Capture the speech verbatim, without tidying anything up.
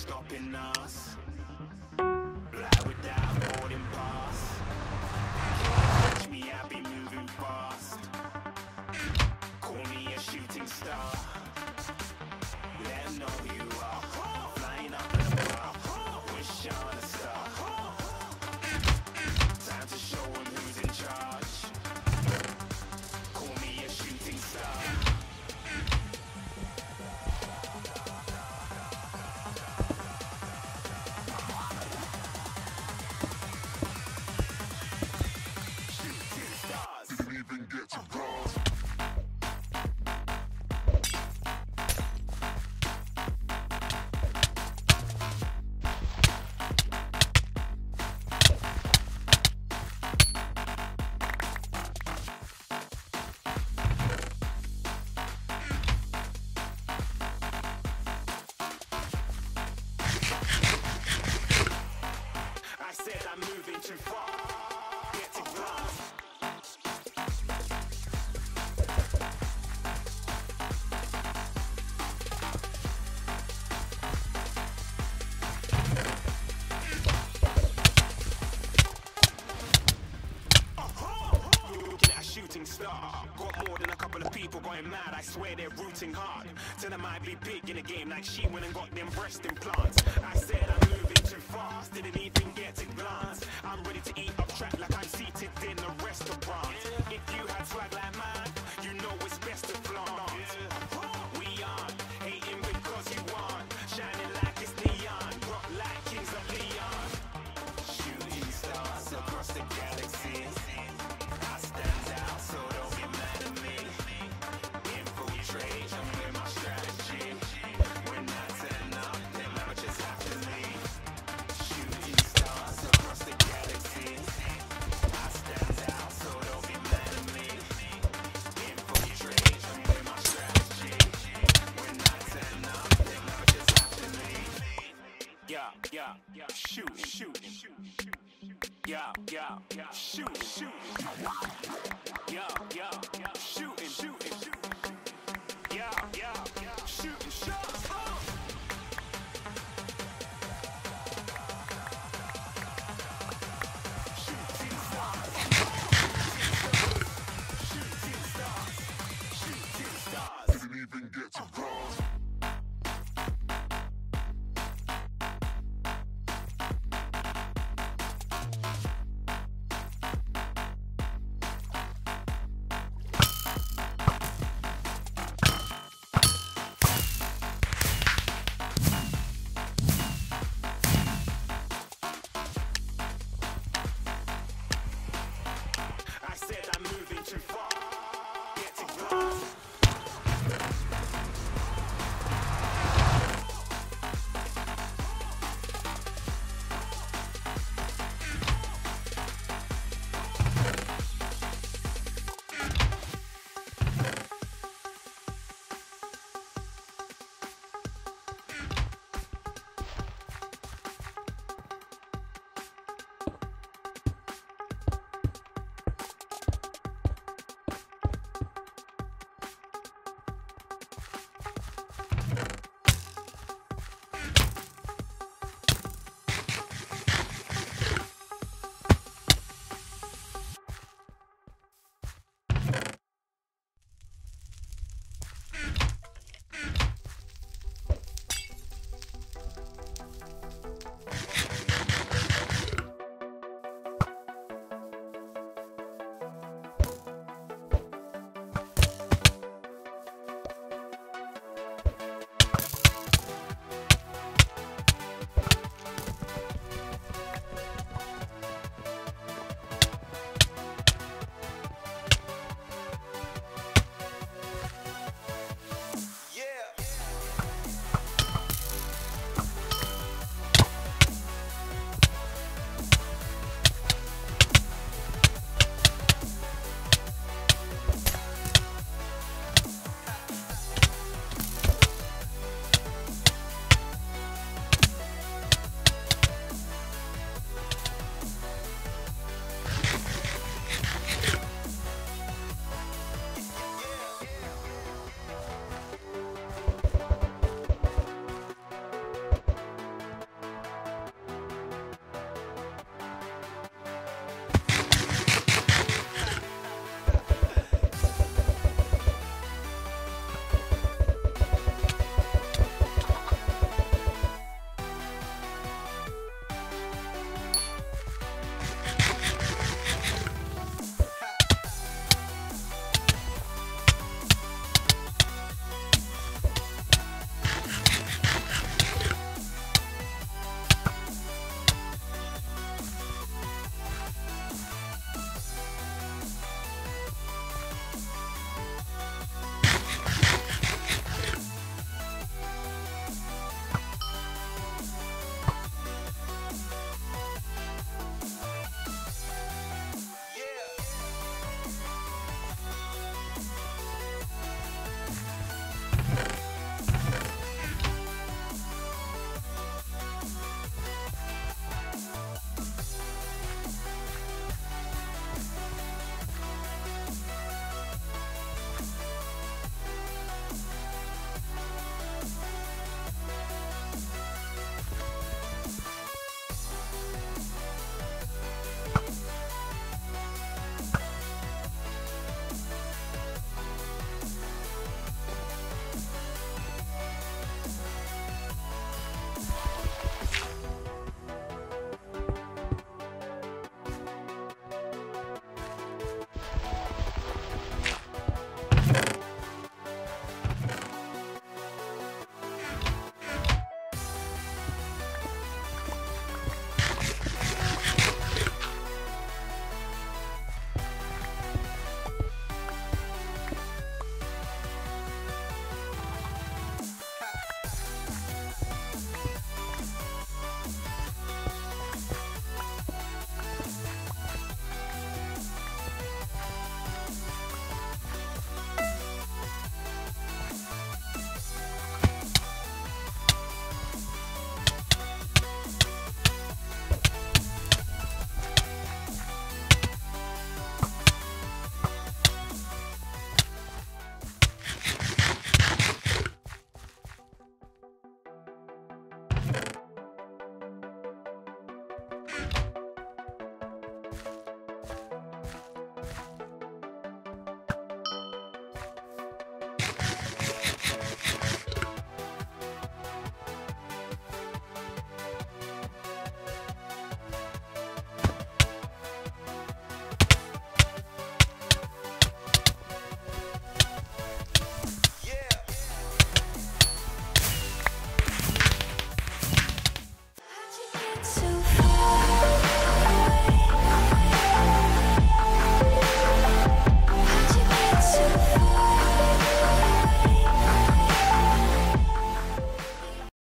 stopping us. Fly without boarding pass. Can't catch me, I be moving fast. Call me a shooting star. Let 'em know who you are. Flying up in the bar. Wish on a star. Time to show 'em who's in charge. Call me a shooting star. Star. Got more than a couple of people going mad, I swear they're rooting hard. Tell them I'd be big in the game like she went and got them breast implants. I said I'm moving too fast, didn't even get a glance. I'm ready to eat up track like I'm seated in a restaurant. If you had swag like mine, you know it's best to flaunt. We aren't hating because you aren't, shining like it's neon, rock like kings of Leon. Shooting stars across the galaxy. Yeah, yeah, shoot, shoot, shoot, shoot, shoot, yeah, yeah, yeah, shoot, shoot, yeah, yeah, yeah, shoot, shoot, shoot, yeah, yeah, yeah, shoot, shoot, shooting stars, shooting stars, shooting stars, didn't even get to cross. Said I'm moving too far. Get to go.